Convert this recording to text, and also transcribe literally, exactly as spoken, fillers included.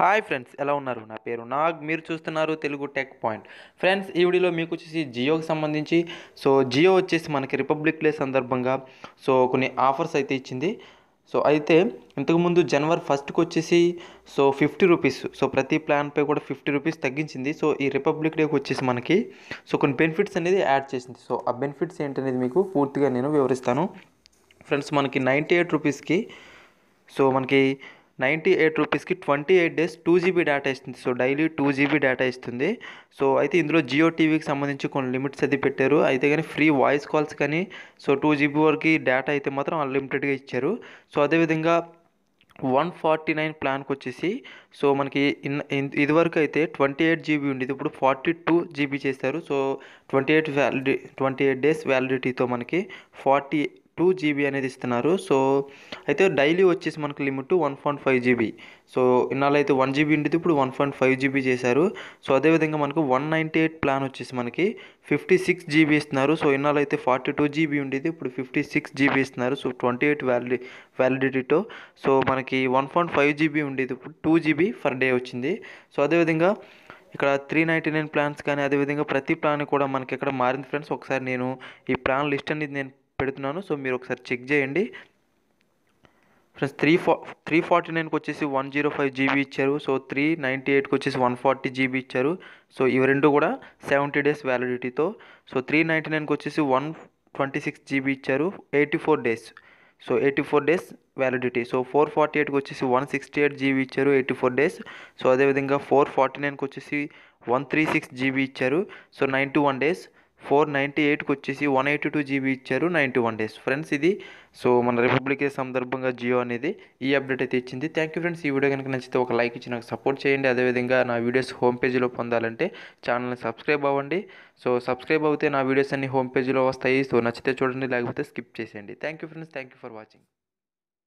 Hi friends, ఎలా ఉన్నారు? నా పేరు నాగ్, మీరు చూస్తున్నారు తెలుగు టెక్ పాయింట్. ఫ్రెండ్స్, ఈ వీడియోలో మీకు వచ్చేసి జియోకి సంబంధించి, సో జియో వచ్చేసి మనకి రిపబ్లిక్ డే సందర్భంగా సో కొన్ని ఆఫర్స్ అయితే ఇచ్చింది. సో అయితే ఇంతకుముందు జనవరి ఫస్ట్కి వచ్చేసి సో ఫిఫ్టీ రూపీస్, సో ప్రతి ప్లాన్పై కూడా ఫిఫ్టీ రూపీస్ తగ్గించింది. సో ఈ రిపబ్లిక్ డేకి వచ్చేసి మనకి సో కొన్ని బెనిఫిట్స్ అనేది యాడ్ చేసింది. సో ఆ బెనిఫిట్స్ ఏంటనేది మీకు పూర్తిగా నేను వివరిస్తాను. ఫ్రెండ్స్, మనకి నైంటీ ఎయిట్ రూపీస్కి సో మనకి నైంటీ ఎయిట్ రూపీస్కి twenty eight days two GB data ఇస్తుంది. So daily two GB data ఇస్తుంది. సో అయితే ఇందులో జియో టీవీకి సంబంధించి కొన్ని లిమిట్స్ అది పెట్టారు. అయితే కానీ ఫ్రీ వాయిస్ కాల్స్ కానీ సో టూ జీబీ వరకు డేటా అయితే మాత్రం అన్లిమిటెడ్గా ఇచ్చారు. సో అదేవిధంగా వన్ ఫార్టీ నైన్ ప్లాన్కి వచ్చేసి సో మనకి ఇన్ ఇదివరకు అయితే ట్వంటీ ఎయిట్ జీబీ ఉండేది, ఇప్పుడు ఫార్టీ టూ జీబీ చేశారు. సో ట్వంటీ ఎయిట్ వ్యాలిడి ట్వంటీ ఎయిట్ డేస్ వ్యాలిడిటీతో మనకి ఫార్టీ టూ జీబీ అనేది ఇస్తున్నారు. సో అయితే డైలీ వచ్చేసి మనకు limit one point five GB so ఇన్నాళ్ళైతే వన్ జీబీ ఉండేది, ఇప్పుడు వన్ పాయింట్ ఫైవ్ జీబీ చేశారు. సో అదేవిధంగా మనకు వన్ నైంటీ ఎయిట్ ప్లాన్ వచ్చేసి మనకి ఫిఫ్టీ సిక్స్ జీబీ ఇస్తున్నారు. సో ఇన్నాళ్ళైతే ఫార్టీ టూ జీబీ ఉండేది, ఇప్పుడు ఫిఫ్టీ సిక్స్ జీబీ ఇస్తున్నారు. సో ట్వంటీ ఎయిట్ వ్యాలిడి వ్యాలిడిటీతో సో మనకి వన్ పాయింట్ ఫైవ్ జీబీ ఉండేది, ఇప్పుడు టూ జీబీ పర్ డే వచ్చింది. సో అదేవిధంగా ఇక్కడ త్రీ నైంటీ నైన్ ప్లాన్స్ కానీ అదేవిధంగా ప్రతి ప్లాన్ కూడా మనకి ఇక్కడ మారింది. ఫ్రెండ్స్, ఒకసారి నేను ఈ ప్లాన్ లిస్ట్ అనేది నేను పెడుతున్నాను, సో మీరు ఒకసారి చెక్ చేయండి. ఫ్రెండ్స్, త్రీ ఫా త్రీ ఫార్టీ నైన్కి వచ్చేసి వన్ జీరో ఫైవ్ జీబీ ఇచ్చారు. సో త్రీ నైంటీ ఎయిట్కి వచ్చేసి వన్ ఫార్టీ జీబీ ఇచ్చారు. సో ఇవి రెండు కూడా సెవెంటీ డేస్ వ్యాలిడిటీతో. సో త్రీ నైంటీ నైన్కి వచ్చేసి వన్ ట్వంటీ సిక్స్ జీబీ ఇచ్చారు, eighty four days so eighty four days validity. So four forty ఎయిట్కి వచ్చేసి వన్ సిక్స్టీ ఎయిట్ జీబీ ఇచ్చారు, ఎయిటీ ఫోర్ డేస్. సో అదేవిధంగా ఫోర్ ఫార్టీ నైన్కి వచ్చేసి వన్ త్రీ సిక్స్ జీబీ ఇచ్చారు, so ninety one days. Four ninety ఎయిట్కి వచ్చేసి one eighty two GB ఇచ్చారు, నైంటీ వన్ డేస్. ఫ్రెండ్స్, ఇది సో మన రిపబ్లిక్ డే సందర్భంగా జియో అనేది ఈ అప్డేట్ అయితే ఇచ్చింది. Thank you friends. ఈ వీడియో కనుక నచ్చితే ఒక లైక్ ఇచ్చి నాకు సపోర్ట్ చేయండి. అదేవిధంగా నా వీడియోస్ హోమ్ పేజీలో పొందాలంటే ఛానల్ని సబ్స్క్రైబ్ అవ్వండి. సో సబ్స్క్రైబ్ అయితే నా వీడియోస్ అన్ని హోమ్ పేజీలో వస్తాయి. సో నచ్చితే చూడండి, లేకపోతే స్కిప్ చేసేయండి. Thank you friends, thank you for watching.